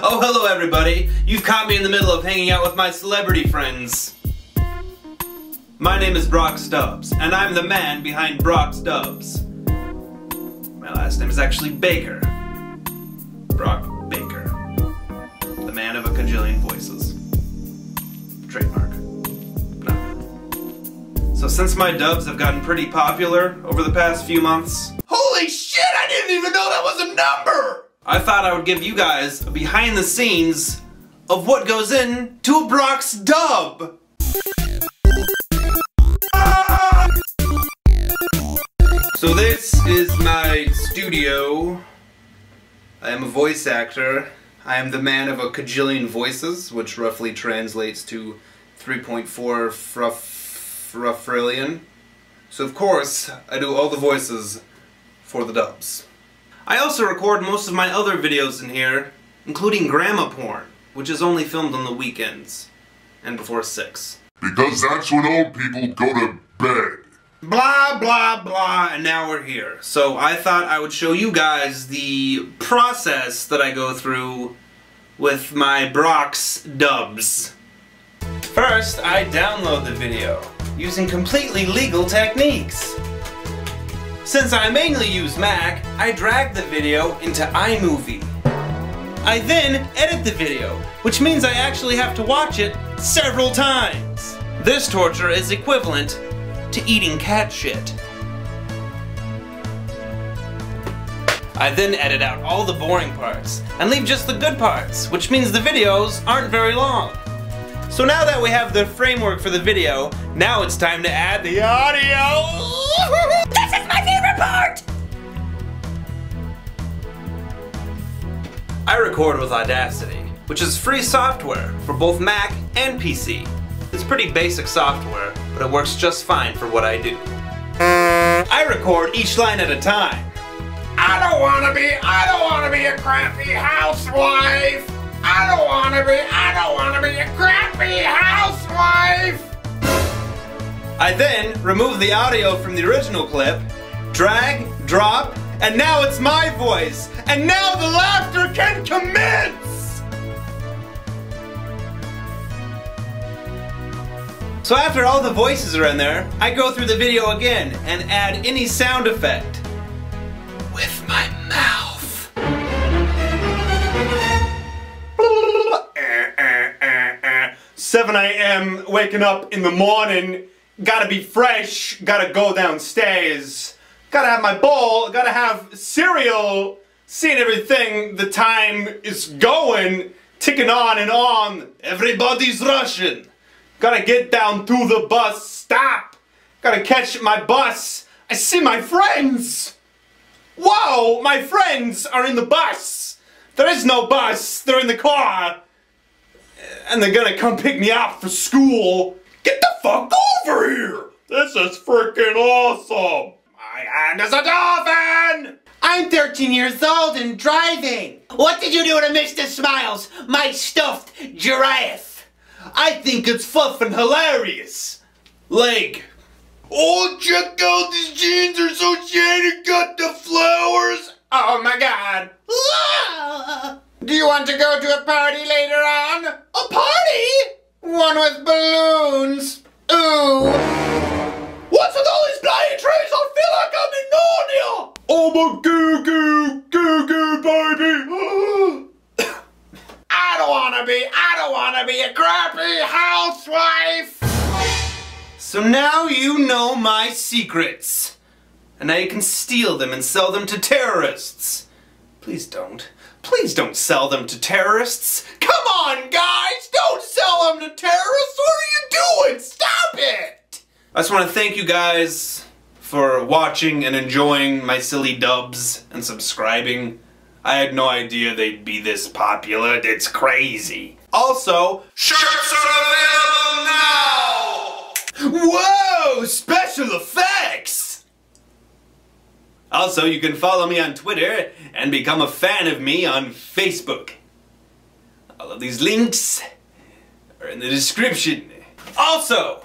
Oh, hello everybody. You've caught me in the middle of hanging out with my celebrity friends. My name is Brock Dubs, and I'm the man behind Brock's Dubs. My last name is actually Baker. Brock Baker. The man of a cajillion voices. Trademark. No. So since my dubs have gotten pretty popular over the past few months... Holy shit! I didn't even know that was a number! I thought I would give you guys a behind the scenes of what goes in to a Brock's dub! So this is my studio. I am a voice actor. I am the man of a cajillion voices, which roughly translates to 3.4 fruffrillion. So of course, I do all the voices for the dubs. I also record most of my other videos in here, including grandma porn, which is only filmed on the weekends and before 6. Because that's when old people go to bed. Blah, blah, blah, and now we're here. So I thought I would show you guys the process that I go through with my Brock's dubs. First, I download the video using completely legal techniques. Since I mainly use Mac, I drag the video into iMovie. I then edit the video, which means I actually have to watch it several times. This torture is equivalent to eating cat shit. I then edit out all the boring parts and leave just the good parts, which means the videos aren't very long. So now that we have the framework for the video, now it's time to add the audio. This is my favorite part! I record with Audacity, which is free software for both Mac and PC. It's pretty basic software, but it works just fine for what I do. I record each line at a time. I don't wanna be a crappy housewife. I don't wanna be a crappy housewife. I then remove the audio from the original clip, drag, drop, and now it's my voice. And now the laughter can commence. So after all the voices are in there, I go through the video again and add any sound effect with my mouth. (7 a.m. waking up in the morning, gotta be fresh, gotta go downstairs, gotta have my bowl, gotta have cereal, seeing everything, the time is going, ticking on and on, everybody's rushing. Gotta get down to the bus stop. Gotta catch my bus. I see my friends. Whoa, my friends are in the bus. There is no bus. They're in the car. And they're gonna come pick me up for school. Get the fuck over here. This is freaking awesome. My hand is a dolphin. I'm 13 years old and driving. What did you do to Mr. Smiles, my stuffed giraffe? I think it's fluffin' hilarious. Leg. Oh, check out these jeans are so shiny, got the flowers. Oh my god. Ah! Do you want to go to a party later on? A party? One with balloons. Ooh. What's with all these bloody trees? I feel like I'm in Narnia. I'm a goo-goo, baby. I don't wanna be a crappy housewife! So now you know my secrets. And now you can steal them and sell them to terrorists. Please don't. Please don't sell them to terrorists. Come on, guys! Don't sell them to terrorists! What are you doing? Stop it! I just want to thank you guys for watching and enjoying my silly dubs and subscribing. I had no idea they'd be this popular. It's crazy. Also, shirts are available now! Whoa! Special effects! Also, you can follow me on Twitter and become a fan of me on Facebook. All of these links are in the description. Also!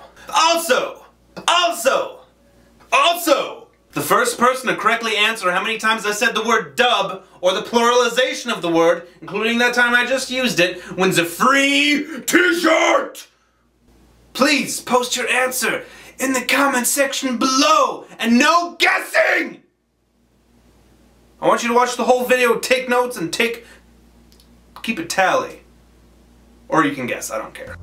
The first person to correctly answer how many times I said the word dub, or the pluralization of the word, including that time I just used it, wins a free t-shirt! Please post your answer in the comment section below, and no guessing! I want you to watch the whole video, take notes, and keep a tally. Or you can guess, I don't care.